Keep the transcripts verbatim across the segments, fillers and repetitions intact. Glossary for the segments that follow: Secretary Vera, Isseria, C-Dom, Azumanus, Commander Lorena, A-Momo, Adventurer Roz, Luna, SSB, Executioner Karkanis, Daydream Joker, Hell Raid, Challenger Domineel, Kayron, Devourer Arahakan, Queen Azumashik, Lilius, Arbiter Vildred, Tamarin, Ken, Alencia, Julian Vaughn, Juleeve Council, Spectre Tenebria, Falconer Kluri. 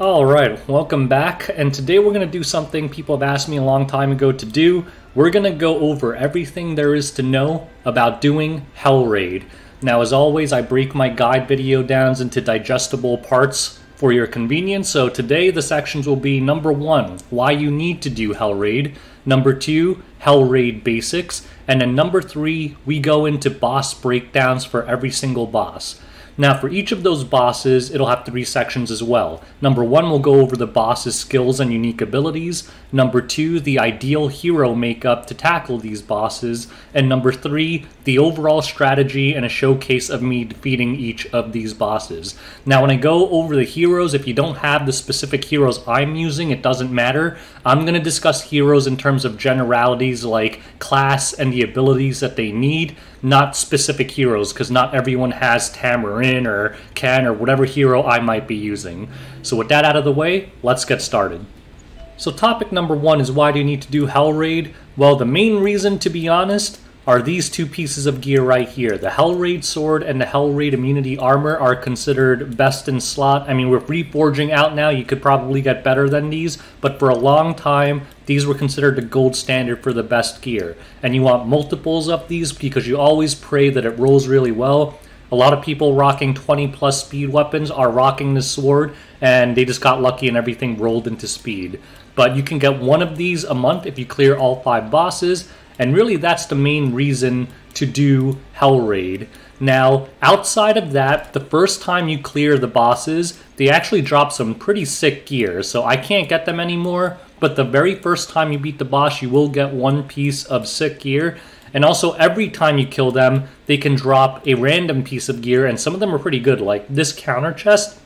All right, welcome back, and today we're going to do something people have asked me a long time ago to do. We're going to go over everything there is to know about doing Hell Raid. Now, as always, I break my guide video downs into digestible parts for your convenience. So today the sections will be number one, why you need to do Hell Raid, number two, Hell Raid basics, and then number three, we go into boss breakdowns for every single boss. Now, for each of those bosses, it'll have three sections as well. Number one, we'll go over the boss's skills and unique abilities. Number two, the ideal hero makeup to tackle these bosses. And number three, the overall strategy and a showcase of me defeating each of these bosses. Now, when I go over the heroes, if you don't have the specific heroes I'm using, it doesn't matter. I'm going to discuss heroes in terms of generalities like class and the abilities that they need, not specific heroes, because not everyone has Tamarin or Ken or whatever hero I might be using. So with that out of the way, let's get started. So topic number one is, why do you need to do Hell Raid? Well, the main reason, to be honest, are these two pieces of gear right here. The Hell Raid sword and the Hell Raid immunity armor are considered best in slot. I mean, with reforging out now, you could probably get better than these, but for a long time, these were considered the gold standard for the best gear. And you want multiples of these because you always pray that it rolls really well. A lot of people rocking twenty plus speed weapons are rocking this sword, and they just got lucky and everything rolled into speed. But you can get one of these a month if you clear all five bosses, and really that's the main reason to do Hell Raid. Now, outside of that, the first time you clear the bosses, they actually drop some pretty sick gear, so I can't get them anymore. But the very first time you beat the boss, you will get one piece of sick gear. And also, every time you kill them, they can drop a random piece of gear, and some of them are pretty good, like this counter chest.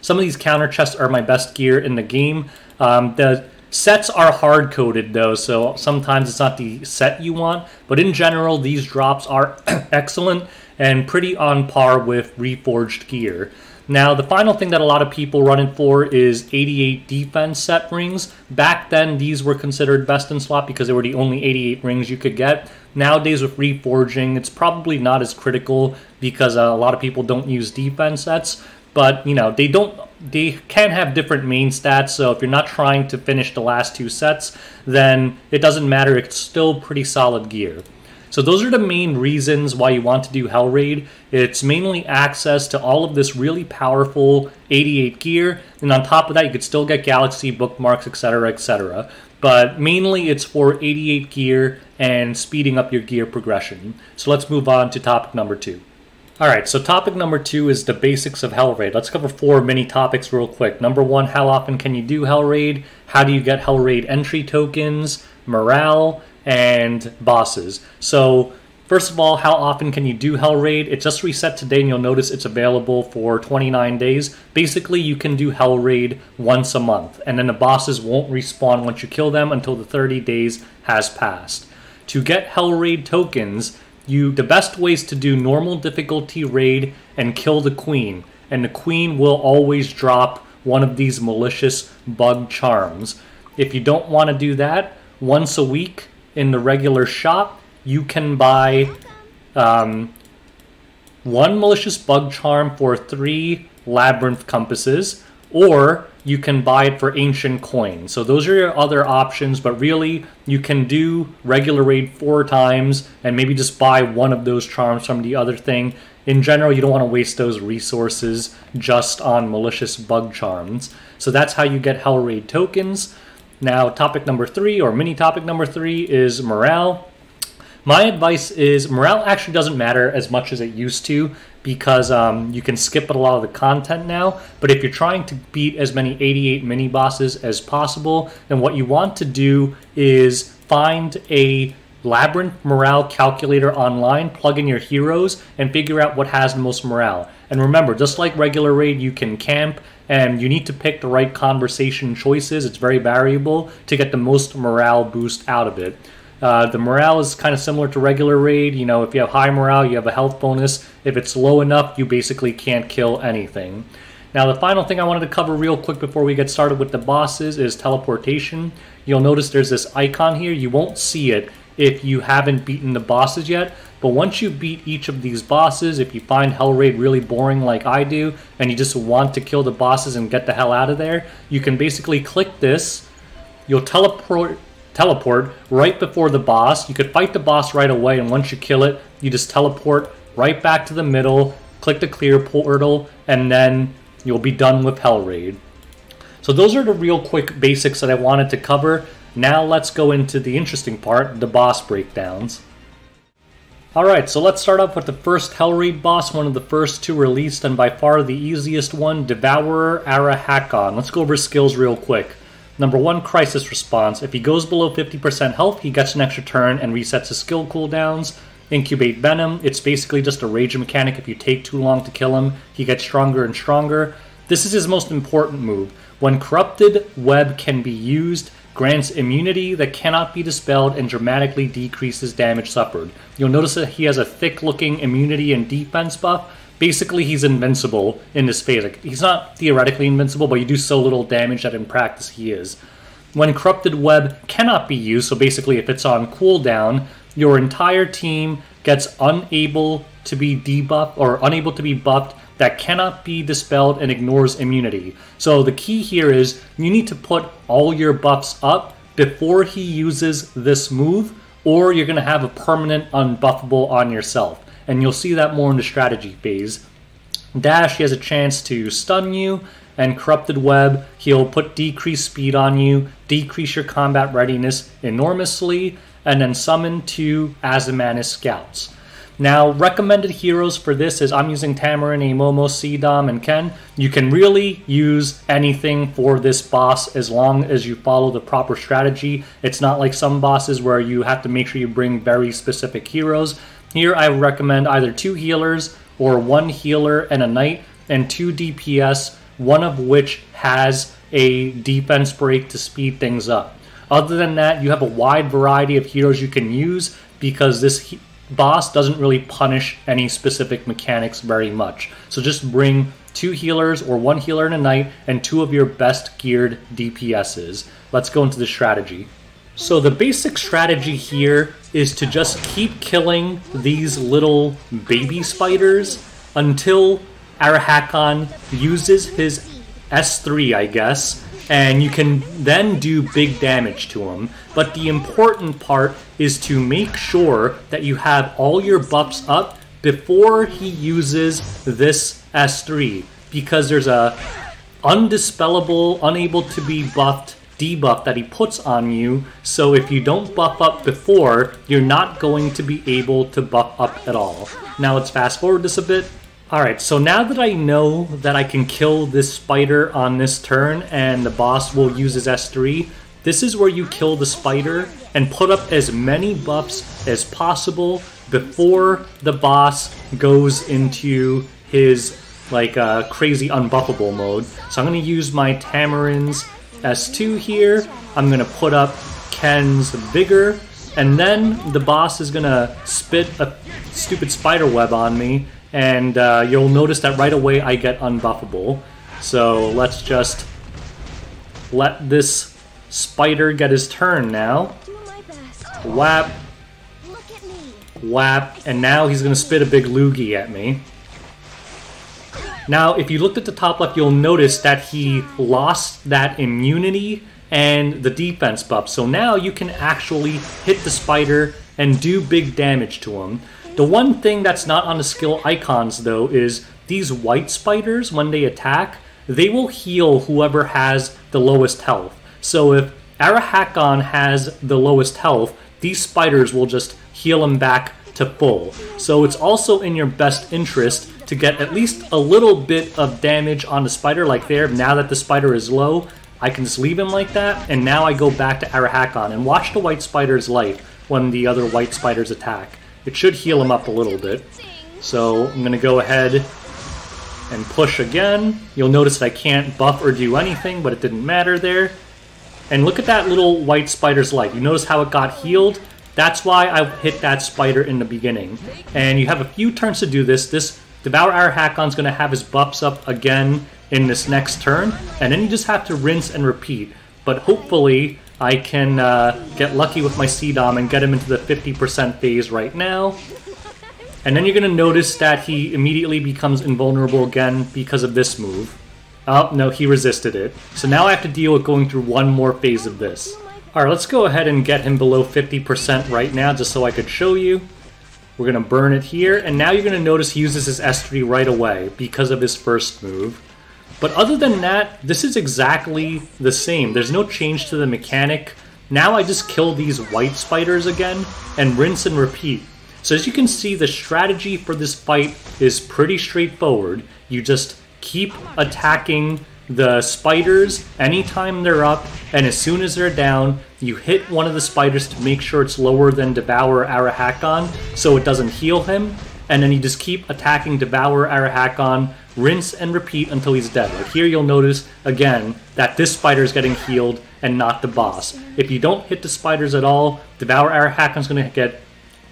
Some of these counter chests are my best gear in the game. Um, the sets are hard-coded, though, so sometimes it's not the set you want. But in general, these drops are excellent and pretty on par with reforged gear. Now, the final thing that a lot of people run in for is eighty-eight defense set rings. Back then, these were considered best in slot because they were the only eighty-eight rings you could get. Nowadays, with reforging, it's probably not as critical because uh, a lot of people don't use defense sets. But, you know, they don't, they can have different main stats, so if you're not trying to finish the last two sets, then it doesn't matter. It's still pretty solid gear. So those are the main reasons why you want to do Hell Raid. It's mainly access to all of this really powerful eighty-eight gear, and on top of that, you could still get Galaxy, bookmarks, et cetera, et cetera. But mainly it's for eighty-eight gear and speeding up your gear progression. So let's move on to topic number two. Alright, so topic number two is the basics of Hell Raid. Let's cover four mini topics real quick. Number one, how often can you do Hell Raid? How do you get Hell Raid entry tokens? Morale? And bosses. So first of all, how often can you do Hell Raid? It just reset today, and you'll notice it's available for twenty-nine days. Basically, you can do Hell Raid once a month, and then the bosses won't respawn once you kill them until the thirty days has passed. To get Hell Raid tokens, you the best ways to do normal difficulty raid and kill the queen, and the queen will always drop one of these malicious bug charms. If you don't want to do that, once a week in the regular shop, you can buy um, one malicious bug charm for three labyrinth compasses, or you can buy it for ancient coin. So those are your other options, but really you can do regular raid four times and maybe just buy one of those charms from the other thing. In general, you don't want to waste those resources just on malicious bug charms. So that's how you get Hell Raid tokens. Now, topic number three, or mini topic number three, is morale. My advice is morale actually doesn't matter as much as it used to, because um, you can skip a lot of the content now. But if you're trying to beat as many eighty-eight mini bosses as possible, then what you want to do is find a labyrinth morale calculator online, plug in your heroes, and figure out what has the most morale. And remember, just like regular raid, you can camp, and you need to pick the right conversation choices. It's very variable to get the most morale boost out of it. Uh, the morale is kind of similar to regular raid. You know, if you have high morale, you have a health bonus. If it's low enough, you basically can't kill anything. Now, the final thing I wanted to cover real quick before we get started with the bosses is teleportation. You'll notice there's this icon here. You won't see it if you haven't beaten the bosses yet. But once you beat each of these bosses, if you find Hell Raid really boring like I do, and you just want to kill the bosses and get the hell out of there, you can basically click this. You'll teleport teleport right before the boss. You could fight the boss right away, and once you kill it, you just teleport right back to the middle, click the clear portal, and then you'll be done with Hell Raid. So those are the real quick basics that I wanted to cover. Now let's go into the interesting part, the boss breakdowns. Alright, so let's start off with the first Hell Raid boss, one of the first two released, and by far the easiest one, Devourer Arahakan. Let's go over skills real quick. Number one, Crisis Response. If he goes below fifty percent health, he gets an extra turn and resets his skill cooldowns. Incubate Venom. It's basically just a rage mechanic. If you take too long to kill him, he gets stronger and stronger. This is his most important move. When corrupted, web can be used, grants immunity that cannot be dispelled, and dramatically decreases damage suffered. You'll notice that he has a thick-looking immunity and defense buff. Basically, he's invincible in this phase. Like, he's not theoretically invincible, but you do so little damage that in practice he is. When corrupted, web cannot be used, so basically if it's on cooldown, your entire team gets unable to be debuffed or unable to be buffed that cannot be dispelled and ignores immunity. So the key here is you need to put all your buffs up before he uses this move, or you're going to have a permanent unbuffable on yourself. And you'll see that more in the strategy phase. Dash, he has a chance to stun you, and Corrupted Web, he'll put decreased speed on you, decrease your combat readiness enormously, and then summon two Azumanus Scouts. Now, recommended heroes for this is I'm using Tamarin, A-Momo, C-Dom, and Ken. You can really use anything for this boss as long as you follow the proper strategy. It's not like some bosses where you have to make sure you bring very specific heroes. Here, I recommend either two healers or one healer and a knight and two D P S, one of which has a defense break to speed things up. Other than that, you have a wide variety of heroes you can use because this boss doesn't really punish any specific mechanics very much. So just bring two healers or one healer and a knight and two of your best geared D P Ss. Let's go into the strategy. So the basic strategy here is to just keep killing these little baby spiders until Arahakan uses his S three, I guess, and you can then do big damage to him. But the important part is to make sure that you have all your buffs up before he uses this S three, because there's a undispellable, unable to be buffed debuff that he puts on you, so if you don't buff up before, you're not going to be able to buff up at all. Now let's fast forward this a bit. Alright, so now that I know that I can kill this spider on this turn and the boss will use his S three, this is where you kill the spider and put up as many buffs as possible before the boss goes into his like uh, crazy unbuffable mode. So I'm going to use my Tamarin's S two here, I'm going to put up Ken's Vigor, and then the boss is going to spit a stupid spider web on me. And uh, you'll notice that right away I get unbuffable. So let's just let this spider get his turn now. Whap. Whap. And now he's going to spit a big loogie at me. Now, if you looked at the top left, you'll notice that he lost that immunity and the defense buff. So now you can actually hit the spider and do big damage to him. The one thing that's not on the skill icons, though, is these white spiders, when they attack, they will heal whoever has the lowest health. So if Arahakan has the lowest health, these spiders will just heal him back to full. So it's also in your best interest to get at least a little bit of damage on the spider, like there. Now that the spider is low, I can just leave him like that, and now I go back to Arahakan and watch the white spider's life when the other white spiders attack. It should heal him up a little bit. So I'm going to go ahead and push again. You'll notice that I can't buff or do anything, but it didn't matter there. And look at that little white spider's life. You notice how it got healed? That's why I hit that spider in the beginning. And you have a few turns to do this. This Devourer Arahakan's going to have his buffs up again in this next turn. And then you just have to rinse and repeat. But hopefully I can uh, get lucky with my C-Dom and get him into the fifty percent phase right now. And then you're going to notice that he immediately becomes invulnerable again because of this move. Oh, no, he resisted it. So now I have to deal with going through one more phase of this. Alright, let's go ahead and get him below fifty percent right now, just so I could show you. We're going to burn it here, and now you're going to notice he uses his S three right away because of his first move. But other than that, this is exactly the same. There's no change to the mechanic. Now I just kill these white spiders again, and rinse and repeat. So as you can see, the strategy for this fight is pretty straightforward. You just keep attacking the spiders anytime they're up, and as soon as they're down, you hit one of the spiders to make sure it's lower than Devourer Arahakan so it doesn't heal him, and then you just keep attacking Devourer Arahakan, rinse and repeat until he's dead. Like here you'll notice, again, that this spider is getting healed and not the boss. If you don't hit the spiders at all, Devourer Arahakan's going to get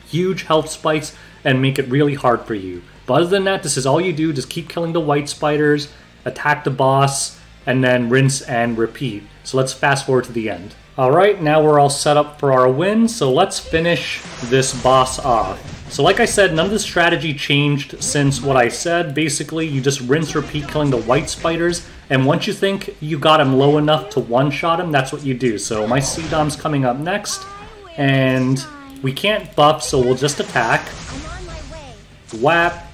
huge health spikes and make it really hard for you. But other than that, this is all you do, just keep killing the white spiders, attack the boss, and then rinse and repeat. So let's fast forward to the end. Alright, now we're all set up for our win, so let's finish this boss off. So like I said, none of the strategy changed since what I said. Basically, you just rinse repeat killing the white spiders, and once you think you got him low enough to one-shot him, that's what you do. So my C-Dom's coming up next, and we can't buff, so we'll just attack. Whap.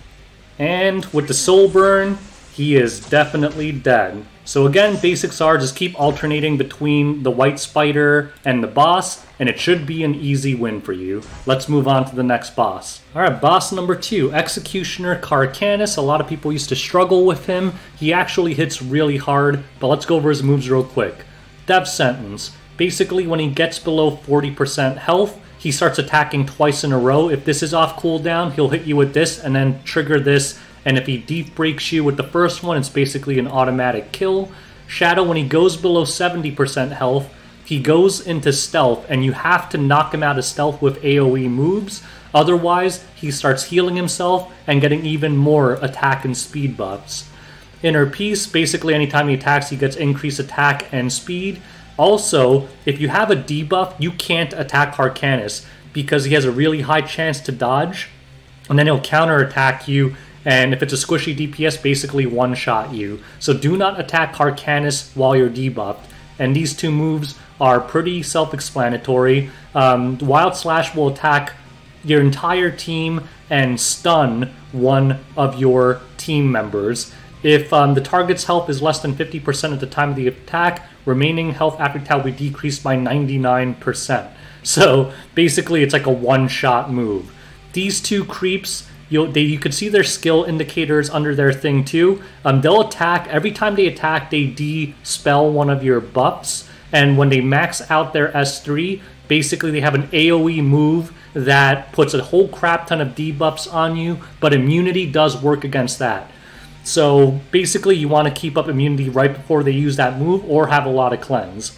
And with the soul burn, he is definitely dead. So again, basics are just keep alternating between the white spider and the boss, and it should be an easy win for you. Let's move on to the next boss. Alright, boss number two, Executioner Karkanis. A lot of people used to struggle with him. He actually hits really hard, but let's go over his moves real quick. Death Sentence. Basically, when he gets below forty percent health, he starts attacking twice in a row. If this is off cooldown, he'll hit you with this and then trigger this. And if he deep breaks you with the first one, it's basically an automatic kill. Shadow, when he goes below seventy percent health, he goes into stealth, and you have to knock him out of stealth with AoE moves. Otherwise, he starts healing himself and getting even more attack and speed buffs. Inner Peace, basically anytime he attacks, he gets increased attack and speed. Also, if you have a debuff, you can't attack Karkanis because he has a really high chance to dodge, and then he'll counterattack you, and if it's a squishy D P S, basically one-shot you. So do not attack Karkanis while you're debuffed, and these two moves are pretty self-explanatory. Um, Wild Slash will attack your entire team and stun one of your team members. If um, the target's health is less than fifty percent at the time of the attack, remaining health after attack will be decreased by ninety-nine percent. So basically it's like a one-shot move. These two creeps, you'll, they, you can see their skill indicators under their thing too. Um, they'll attack, every time they attack, they de-spell one of your buffs. And when they max out their S three, basically they have an AoE move that puts a whole crap ton of debuffs on you, but immunity does work against that. So basically you want to keep up immunity right before they use that move or have a lot of cleanse.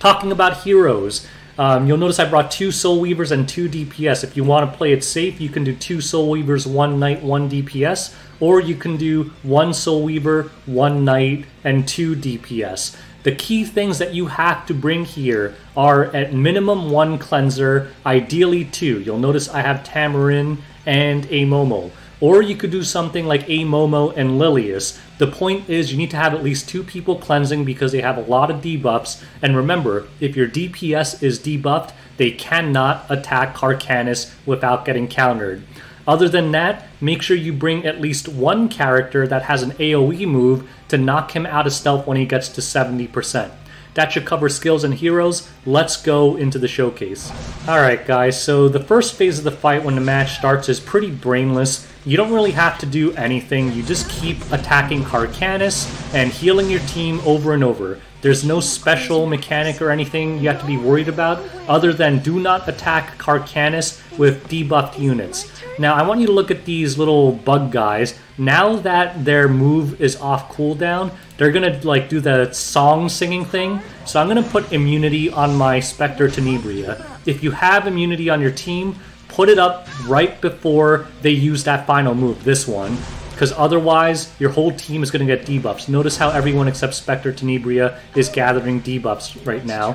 Talking about heroes, um, you'll notice I brought two Soul Weavers and two D P S. If you want to play it safe, you can do two Soul Weavers, one Knight, one D P S, or you can do one Soul Weaver, one Knight, and two D P S. The key things that you have to bring here are at minimum one cleanser, ideally two. You'll notice I have Tamarin and A-Momo. Or you could do something like A-Momo and Lilius. The point is you need to have at least two people cleansing because they have a lot of debuffs. And remember, if your D P S is debuffed, they cannot attack Karkanis without getting countered. Other than that, make sure you bring at least one character that has an AoE move to knock him out of stealth when he gets to seventy percent. That should cover skills and heroes. Let's go into the showcase. Alright guys, so the first phase of the fight when the match starts is pretty brainless. You don't really have to do anything, you just keep attacking Karkanis and healing your team over and over. There's no special mechanic or anything you have to be worried about, other than do not attack Karkanis with debuffed units. Now I want you to look at these little bug guys. Now that their move is off cooldown, they're gonna like do the song singing thing. So I'm gonna put immunity on my Spectre Tenebria. If you have immunity on your team, put it up right before they use that final move, this one. because otherwise your whole team is going to get debuffs. Notice how everyone except Spectre Tenebria is gathering debuffs right now.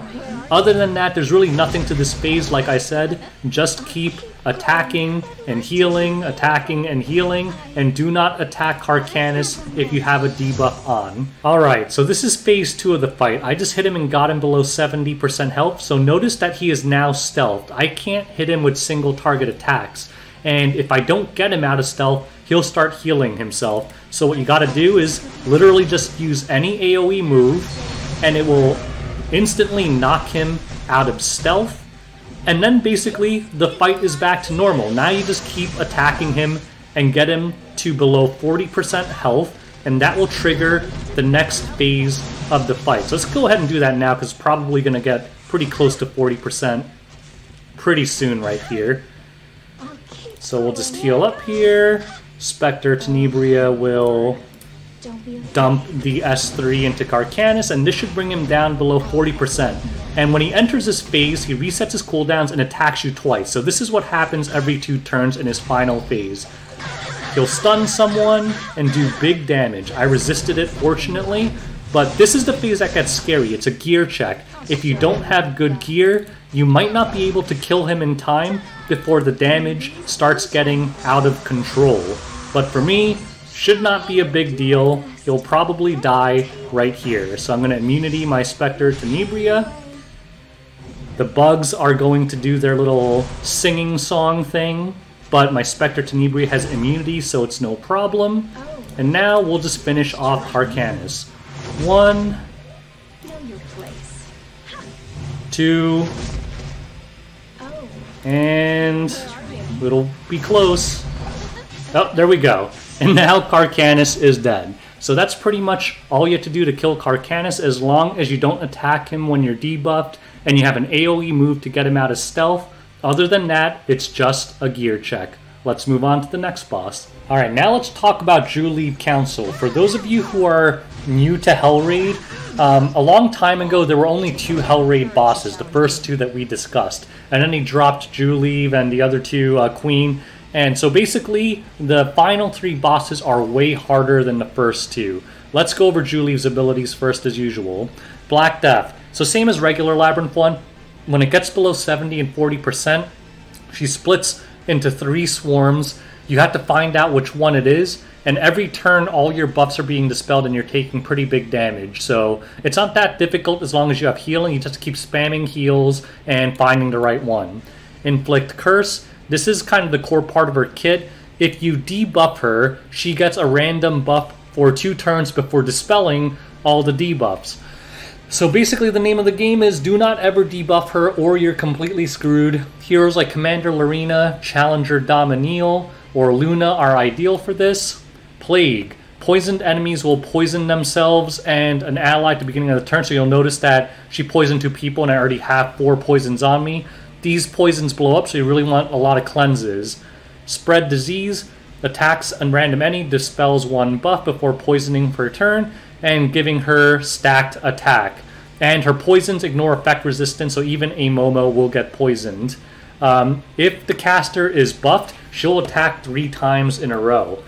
Other than that, there's really nothing to this phase, like I said. Just keep attacking and healing, attacking and healing, and do not attack Karkanis if you have a debuff on. Alright, so this is phase two of the fight. I just hit him and got him below seventy percent health, so notice that he is now stealthed. I can't hit him with single target attacks, and if I don't get him out of stealth, he'll start healing himself. So what you gotta do is literally just use any AoE move, and it will instantly knock him out of stealth. And then basically the fight is back to normal. Now you just keep attacking him and get him to below forty percent health, and that will trigger the next phase of the fight. So let's go ahead and do that now, because it's probably going to get pretty close to forty percent pretty soon right here. So we'll just heal up here. Spectre Tenebria will dump the S three into Karkanis, and this should bring him down below forty percent. And when he enters this phase, he resets his cooldowns and attacks you twice. So this is what happens every two turns in his final phase. He'll stun someone and do big damage. I resisted it, fortunately, but this is the phase that gets scary. It's a gear check. If you don't have good gear, you might not be able to kill him in time before the damage starts getting out of control. But for me, should not be a big deal. He'll probably die right here. So I'm going to immunity my Spectre Tenebria. The bugs are going to do their little singing song thing, but my Spectre Tenebria has immunity, so it's no problem. And now we'll just finish off Karkanis. One, two, and it'll be close. Oh, there we go. And now Karkanis is dead. So that's pretty much all you have to do to kill Karkanis, as long as you don't attack him when you're debuffed and you have an AoE move to get him out of stealth. Other than that, it's just a gear check. Let's move on to the next boss. Alright, now let's talk about Juleeve Council. For those of you who are new to Hell Raid, um, a long time ago there were only two Hell Raid bosses, the first two that we discussed. And then they dropped Juleeve and the other two, uh, Queen. And so basically, the final three bosses are way harder than the first two. Let's go over Juleeve's abilities first as usual. Black Death. So same as regular Labyrinth one, when it gets below seventy and forty percent, she splits into three swarms. You have to find out which one it is, and every turn all your buffs are being dispelled and you're taking pretty big damage. So it's not that difficult as long as you have healing. You just keep spamming heals and finding the right one. Inflict Curse. This is kind of the core part of her kit. If you debuff her, she gets a random buff for two turns before dispelling all the debuffs. So basically the name of the game is do not ever debuff her or you're completely screwed. Heroes like Commander Lorena, Challenger Domineel, or Luna are ideal for this. Plague. Poisoned enemies will poison themselves and an ally at the beginning of the turn, so you'll notice that she poisoned two people and I already have four poisons on me. These poisons blow up, so you really want a lot of cleanses. Spread Disease. Attacks a random enemy, dispels one buff before poisoning for a turn, and giving her stacked attack. And her poisons ignore effect resistance, so even A-Momo will get poisoned. Um, if the caster is buffed, she'll attack three times in a row.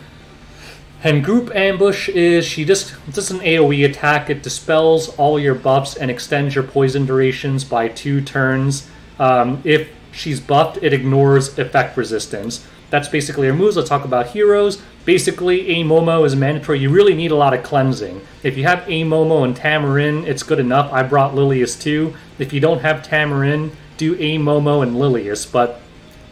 And Group Ambush is she just just an AoE attack. It dispels all your buffs and extends your poison durations by two turns. Um, if she's buffed, it ignores effect resistance. That's basically her moves. Let's talk about heroes. Basically, A-Momo is mandatory. You really need a lot of cleansing. If you have A-Momo and Tamarin, it's good enough. I brought Lilius too. If you don't have Tamarin, do A-Momo and Lilius. But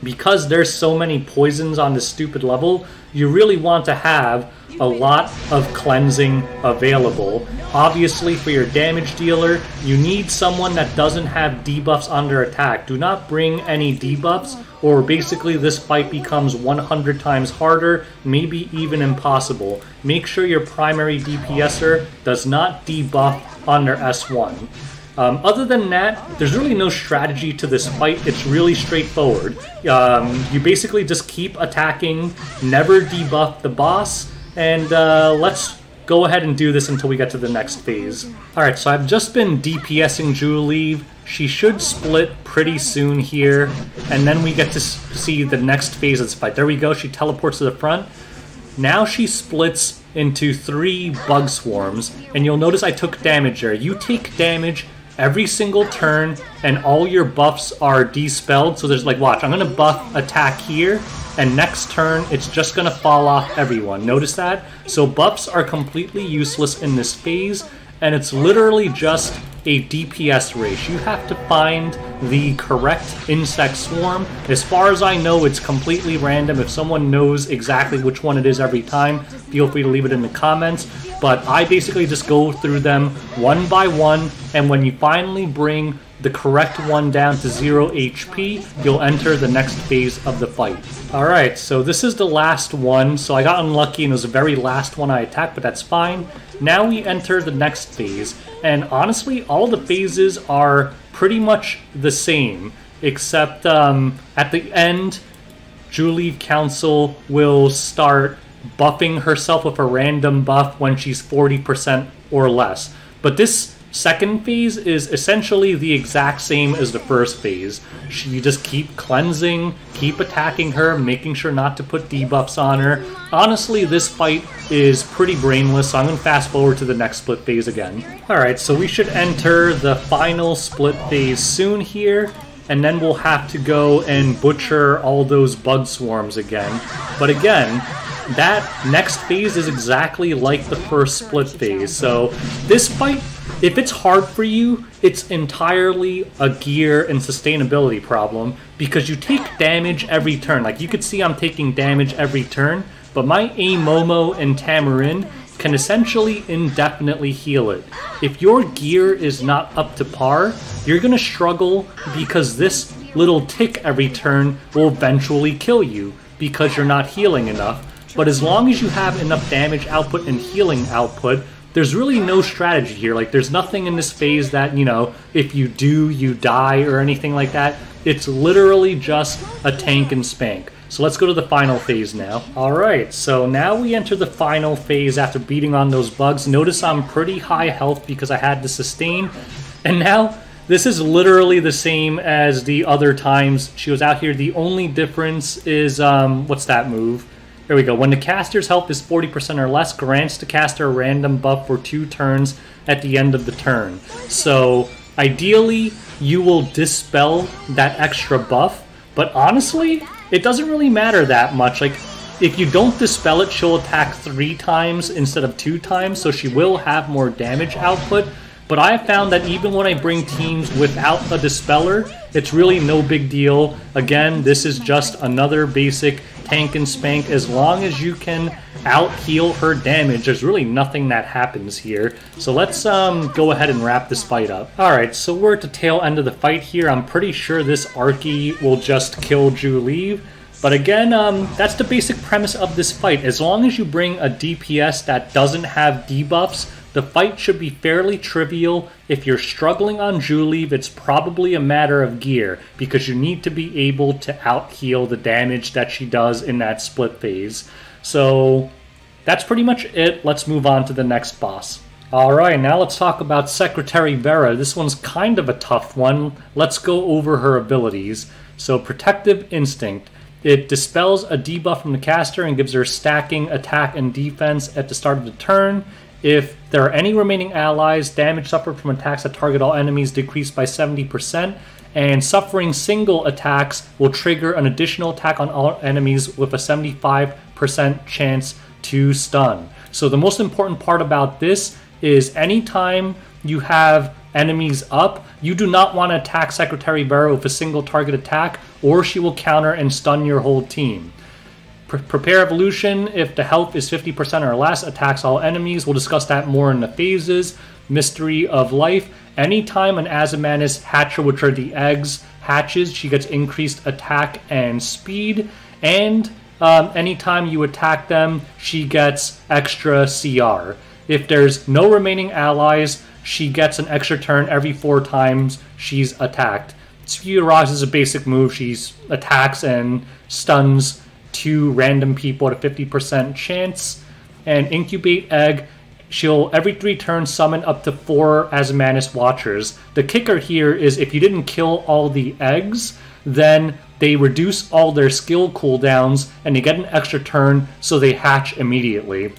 because there's so many poisons on this stupid level, you really want to have a lot of cleansing available. Obviously, for your damage dealer, you need someone that doesn't have debuffs on their attack. Do not bring any debuffs, or basically this fight becomes one hundred times harder, maybe even impossible. Make sure your primary DPSer does not debuff on their S one. Um, other than that, there's really no strategy to this fight. It's really straightforward. Um, you basically just keep attacking, never debuff the boss, and uh, let's go ahead and do this until we get to the next phase. Alright, so I've just been DPSing Juleeve. She should split pretty soon here, and then we get to see the next phase of this fight. There we go, she teleports to the front. Now she splits into three bug swarms, and you'll notice I took damage there. You take damage every single turn, and all your buffs are dispelled. So there's like, watch, I'm gonna buff attack here, and next turn it's just gonna fall off everyone. Notice that? So buffs are completely useless in this phase, and it's literally just a D P S race. You have to find the correct insect swarm. As far as I know, it's completely random. If someone knows exactly which one it is every time, feel free to leave it in the comments. But I basically just go through them one by one, and when you finally bring the correct one down to zero H P, you'll enter the next phase of the fight. Alright, so this is the last one. So I got unlucky and it was the very last one I attacked, but that's fine. Now we enter the next phase, and honestly, all the phases are pretty much the same, except um, at the end, Juleeve Council will start buffing herself with a random buff when she's forty percent or less. But this second phase is essentially the exact same as the first phase. You just keep cleansing, keep attacking her, making sure not to put debuffs on her. Honestly, this fight is pretty brainless, so I'm going to fast forward to the next split phase again. Alright, so we should enter the final split phase soon here, and then we'll have to go and butcher all those bug swarms again. But again, that next phase is exactly like the first split phase, so this fight, if it's hard for you, it's entirely a gear and sustainability problem, because you take damage every turn. Like, you could see I'm taking damage every turn, but my A-Momo and Tamarin can essentially indefinitely heal it. If your gear is not up to par, you're gonna struggle, because this little tick every turn will eventually kill you because you're not healing enough. But as long as you have enough damage output and healing output, there's really no strategy here. Like, there's nothing in this phase that, you know, if you do, you die or anything like that. It's literally just a tank and spank. So let's go to the final phase now. Alright, so now we enter the final phase after beating on those bugs. Notice I'm pretty high health because I had to sustain. And now, this is literally the same as the other times she was out here. The only difference is, um, what's that move? There we go. When the caster's health is forty percent or less, grants the caster a random buff for two turns at the end of the turn. So, ideally, you will dispel that extra buff, but honestly, it doesn't really matter that much. Like, if you don't dispel it, she'll attack three times instead of two times, so she will have more damage output. But I have found that even when I bring teams without a dispeller, it's really no big deal. Again, this is just another basic tank and spank. As long as you can out-heal her damage, there's really nothing that happens here. So let's um, go ahead and wrap this fight up. Alright, so we're at the tail end of the fight here. I'm pretty sure this Archie will just kill Juleeve. But again, um, that's the basic premise of this fight. As long as you bring a D P S that doesn't have debuffs, the fight should be fairly trivial. If you're struggling on Juleeve, it's probably a matter of gear, because you need to be able to out-heal the damage that she does in that split phase. So that's pretty much it. Let's move on to the next boss. Alright, now let's talk about Secretary Vera. This one's kind of a tough one. Let's go over her abilities. So Protective Instinct. It dispels a debuff from the caster and gives her stacking, attack, and defense at the start of the turn. If there are any remaining allies, damage suffered from attacks that target all enemies decreased by seventy percent, and suffering single attacks will trigger an additional attack on all enemies with a seventy-five percent chance to stun. So the most important part about this is anytime you have enemies up, you do not want to attack Secretary Vera with a single target attack, or she will counter and stun your whole team. Prepare Evolution, if the health is fifty percent or less, attacks all enemies. We'll discuss that more in the phases. Mystery of Life, anytime an Azumanus hatcher, which are the eggs, hatches, she gets increased attack and speed. And um, anytime you attack them, she gets extra C R. If there's no remaining allies, she gets an extra turn every four times she's attacked. Roz is a basic move. She attacks and stuns two random people at a fifty percent chance. And Incubate Egg, She'll, every three turns, summon up to four Azumanis Watchers. The kicker here is if you didn't kill all the eggs, then they reduce all their skill cooldowns, and they get an extra turn, so they hatch immediately.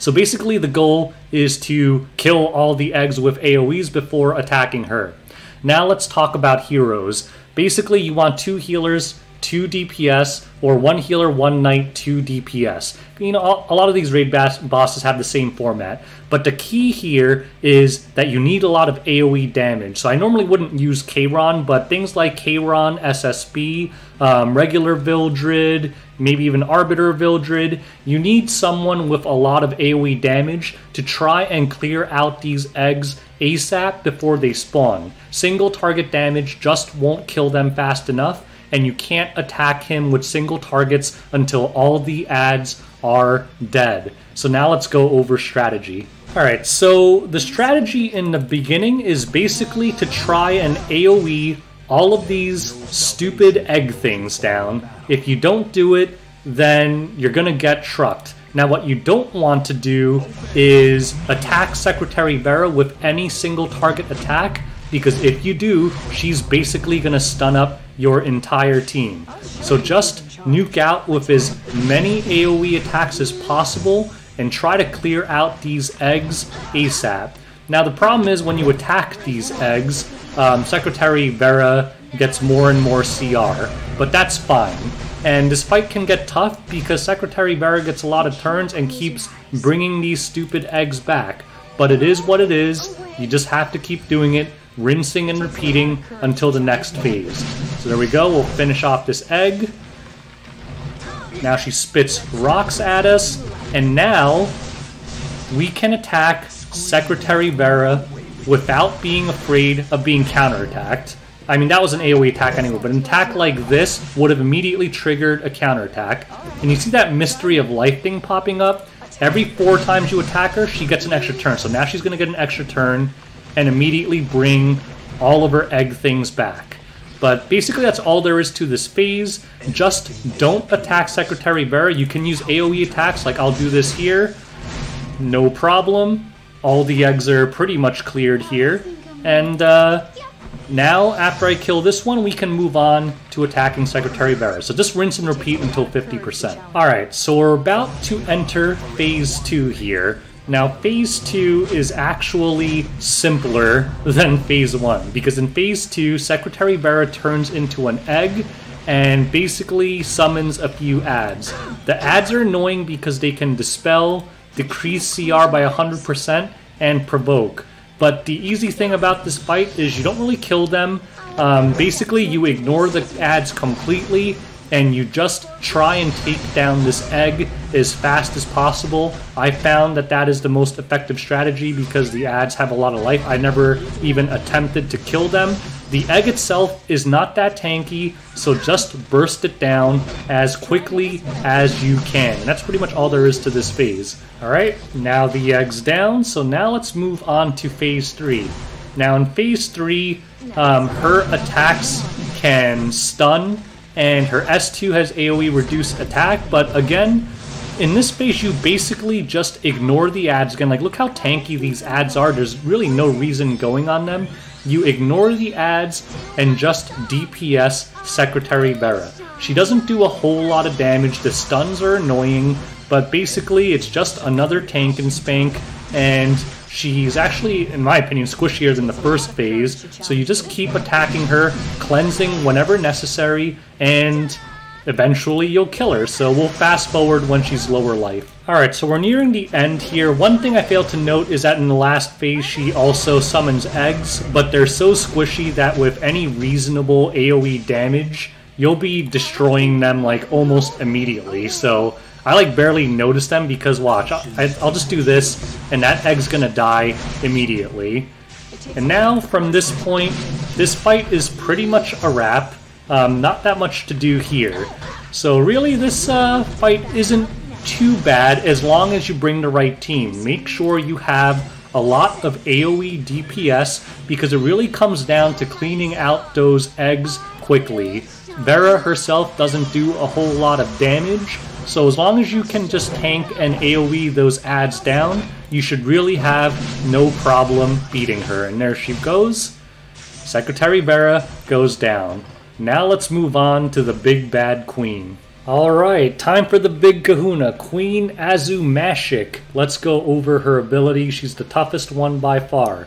So basically the goal is to kill all the eggs with AoEs before attacking her. Now let's talk about heroes. Basically you want two healers, two D P S, or one healer, one knight, two D P S. You know, a lot of these raid boss bosses have the same format, but the key here is that you need a lot of AoE damage. So I normally wouldn't use Kayron, but things like Kayron, S S B, um, regular Vildred, maybe even Arbiter Vildred, you need someone with a lot of AoE damage to try and clear out these eggs ASAP before they spawn. Single target damage just won't kill them fast enough, and you can't attack him with single targets until all the ads are dead. So now let's go over strategy. All right, so the strategy in the beginning is basically to try and AoE all of these stupid egg things down. If you don't do it, then you're gonna get trucked. Now what you don't want to do is attack Secretary Vera with any single target attack, because if you do, she's basically gonna stun up your entire team. So just nuke out with as many AoE attacks as possible and try to clear out these eggs ASAP. Now the problem is when you attack these eggs, um, Secretary Vera gets more and more C R, but that's fine. And this fight can get tough because Secretary Vera gets a lot of turns and keeps bringing these stupid eggs back. But it is what it is, you just have to keep doing it, rinsing and repeating until the next phase. So there we go, we'll finish off this egg. Now she spits rocks at us, and now we can attack Secretary Vera without being afraid of being counterattacked. I mean, that was an AoE attack anyway, but an attack like this would have immediately triggered a counterattack. And you see that Mystery of Life thing popping up? Every four times you attack her, she gets an extra turn. So now she's going to get an extra turn and immediately bring all of her egg things back. But basically that's all there is to this phase. Just don't attack Secretary Vera. You can use AoE attacks, like I'll do this here. No problem. All the eggs are pretty much cleared here. And uh, now, after I kill this one, we can move on to attacking Secretary Vera. So just rinse and repeat until fifty percent. All right, so we're about to enter phase two here. Now, phase two is actually simpler than phase one, because in phase two, Secretary Vera turns into an egg and basically summons a few ads. The ads are annoying because they can dispel, decrease C R by one hundred percent, and provoke. But the easy thing about this fight is you don't really kill them. Um, basically, you ignore the ads completely, and you just try and take down this egg as fast as possible. I found that that is the most effective strategy because the ads have a lot of life. I never even attempted to kill them. The egg itself is not that tanky, so just burst it down as quickly as you can. And that's pretty much all there is to this phase. All right, now the egg's down, so now let's move on to phase three. Now in phase three, um, her attacks can stun, and her S two has AoE reduced attack, but again, in this phase you basically just ignore the ads again. Like, look how tanky these ads are, there's really no reason going on them. You ignore the ads and just D P S Secretary Vera. She doesn't do a whole lot of damage, the stuns are annoying, but basically it's just another tank and spank, and she's actually, in my opinion, squishier than the first phase, so you just keep attacking her, cleansing whenever necessary, and eventually you'll kill her. So we'll fast forward when she's lower life. Alright, so we're nearing the end here. One thing I failed to note is that in the last phase she also summons eggs, but they're so squishy that with any reasonable AoE damage, you'll be destroying them like almost immediately. So I like barely notice them because, watch, I, I'll just do this and that egg's gonna die immediately. And now from this point, this fight is pretty much a wrap. Um, not that much to do here. So really this uh, fight isn't too bad as long as you bring the right team. Make sure you have a lot of AoE D P S because it really comes down to cleaning out those eggs quickly. Vera herself doesn't do a whole lot of damage, so as long as you can just tank and AoE those ads down, you should really have no problem beating her. And there she goes. Secretary Vera goes down. Now let's move on to the big bad queen. Alright, time for the big kahuna, Queen Azumashik. Let's go over her ability. She's the toughest one by far.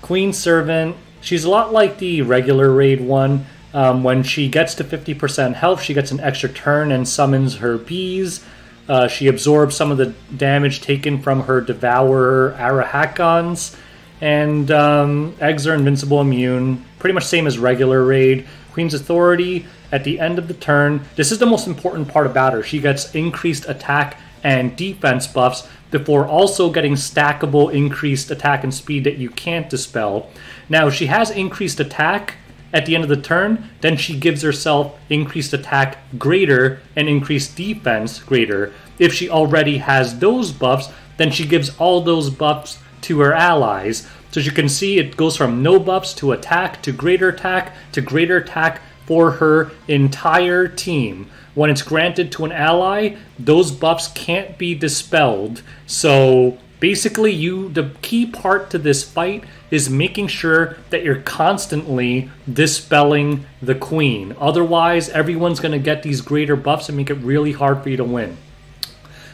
Queen Servant, she's a lot like the regular raid one. Um, when she gets to fifty percent health, she gets an extra turn and summons her bees. Uh, she absorbs some of the damage taken from her Devourer Arahakans. And um, eggs are invincible, immune, pretty much same as regular raid. Queen's Authority, at the end of the turn, this is the most important part about her, she gets increased attack and defense buffs before also getting stackable increased attack and speed that you can't dispel. Now, if she has increased attack at the end of the turn, then she gives herself increased attack greater and increased defense greater. If she already has those buffs, then she gives all those buffs to her allies. So as you can see, it goes from no buffs to attack to greater attack to greater attack for her entire team. When it's granted to an ally, those buffs can't be dispelled. So basically, you the key part to this fight is making sure that you're constantly dispelling the queen. Otherwise, everyone's going to get these greater buffs and make it really hard for you to win.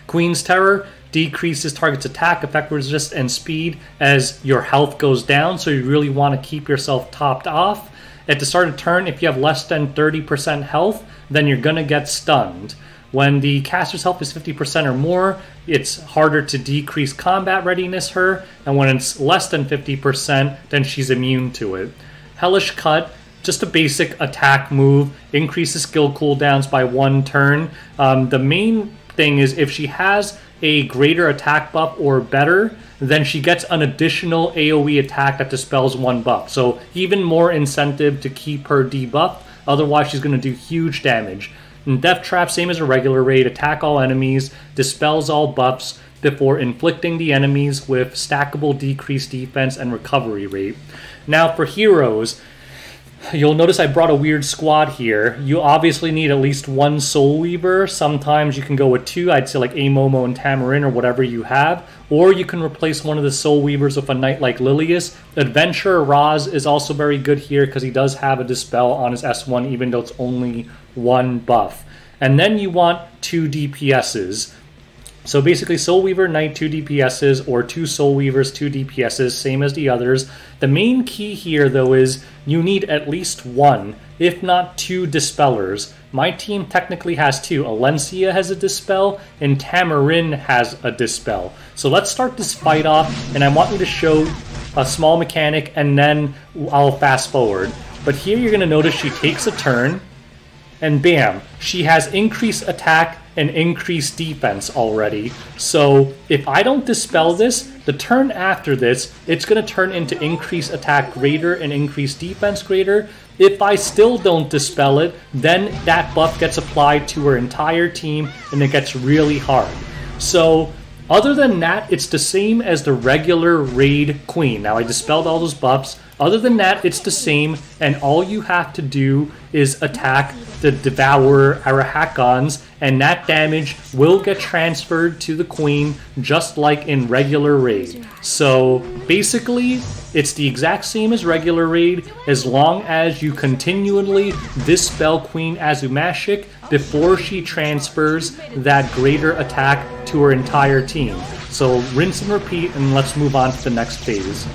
Queen's Terror decreases target's attack, effect resist, and speed as your health goes down, so you really want to keep yourself topped off. At the start of turn, if you have less than thirty percent health, then you're going to get stunned. When the caster's health is fifty percent or more, it's harder to decrease combat readiness her, and when it's less than fifty percent, then she's immune to it. Hellish Cut, just a basic attack move, increases skill cooldowns by one turn. Um, the main thing is if she has a greater attack buff or better, then she gets an additional AoE attack that dispels one buff. So even more incentive to keep her debuffed, otherwise she's going to do huge damage. And Death Trap, same as a regular raid, attack all enemies, dispels all buffs before inflicting the enemies with stackable decreased defense and recovery rate. Now for heroes, you'll notice I brought a weird squad here. You obviously need at least one Soul Weaver. Sometimes you can go with two. I'd say like A-Momo and Tamarin or whatever you have. Or you can replace one of the Soul Weavers with a knight like Lilius. Adventurer Roz is also very good here because he does have a dispel on his S one even though it's only one buff. And then you want two D P Ss. So basically, Soul Weaver, Knight, two D P Ss, or two Soul Weavers, two D P Ss, same as the others. The main key here, though, is you need at least one, if not two, Dispellers. My team technically has two. Alencia has a Dispel, and Tamarin has a Dispel. So let's start this fight off, and I want you to show a small mechanic, and then I'll fast forward. But here you're going to notice she takes a turn, and bam, she has increased attack and increased defense already. So if I don't dispel this, the turn after this, it's going to turn into increased attack greater and increased defense greater. If I still don't dispel it, then that buff gets applied to her entire team and it gets really hard. So other than that, it's the same as the regular raid queen. Now I dispelled all those buffs. Other than that, it's the same, and all you have to do is attack the Devourer Arahakans, and that damage will get transferred to the queen just like in regular raid. So basically, it's the exact same as regular raid as long as you continually dispel Queen Azumashik before she transfers that greater attack to her entire team. So rinse and repeat, and let's move on to the next phase.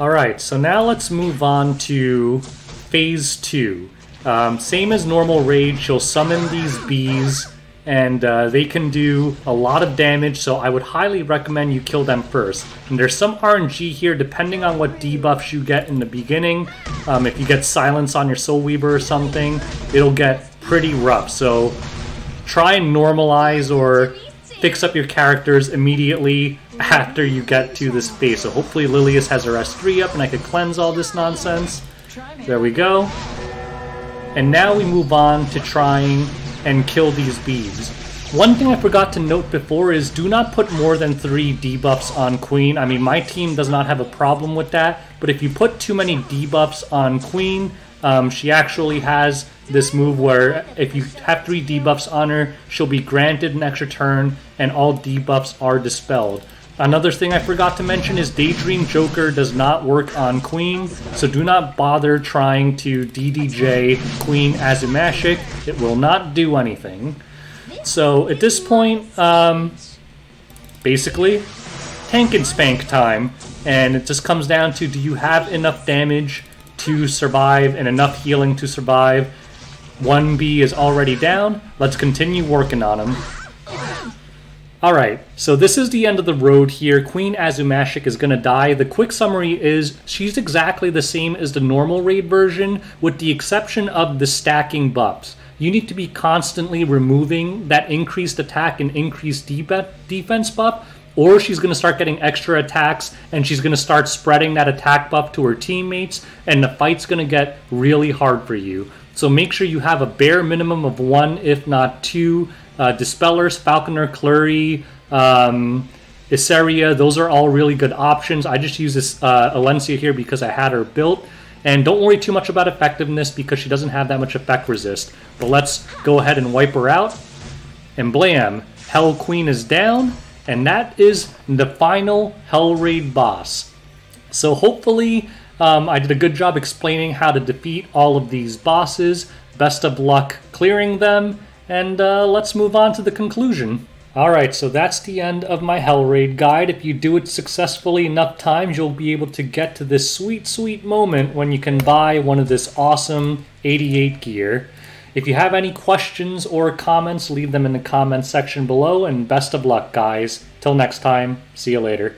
Alright, so now let's move on to phase two. Um, same as normal raid, she'll summon these bees, and uh, they can do a lot of damage, so I would highly recommend you kill them first. And there's some R N G here depending on what debuffs you get in the beginning. Um, if you get silence on your Soul Weaver or something, it'll get pretty rough. So try and normalize or fix up your characters immediately after you get to this phase. So hopefully Lilius has her S three up and I could cleanse all this nonsense. There we go. And now we move on to trying and kill these bees. One thing I forgot to note before is do not put more than three debuffs on Queen. I mean, my team does not have a problem with that, but if you put too many debuffs on Queen, um, she actually has this move where if you have three debuffs on her, she'll be granted an extra turn and all debuffs are dispelled. Another thing I forgot to mention is Daydream Joker does not work on Queen, so do not bother trying to D D J Queen Azumashik. It will not do anything. So at this point, um, basically, tank and spank time, and it just comes down to, do you have enough damage to survive and enough healing to survive? one B is already down. Let's continue working on him. Alright, so this is the end of the road here. Queen Azumashik is going to die. The quick summary is she's exactly the same as the normal raid version, with the exception of the stacking buffs. You need to be constantly removing that increased attack and increased defense buff, or she's going to start getting extra attacks, and she's going to start spreading that attack buff to her teammates, and the fight's going to get really hard for you. So make sure you have a bare minimum of one, if not two, Uh, Dispellers, Falconer Kluri, um, Isseria, those are all really good options. I just use this uh, Alencia here because I had her built. And don't worry too much about effectiveness because she doesn't have that much effect resist. But let's go ahead and wipe her out. And blam, Hell Queen is down. And that is the final Hell Raid boss. So hopefully um, I did a good job explaining how to defeat all of these bosses. Best of luck clearing them. And uh, let's move on to the conclusion. Alright, so that's the end of my Hell Raid guide. If you do it successfully enough times, you'll be able to get to this sweet, sweet moment when you can buy one of this awesome eighty-eight gear. If you have any questions or comments, leave them in the comments section below, and best of luck, guys. Till next time, see you later.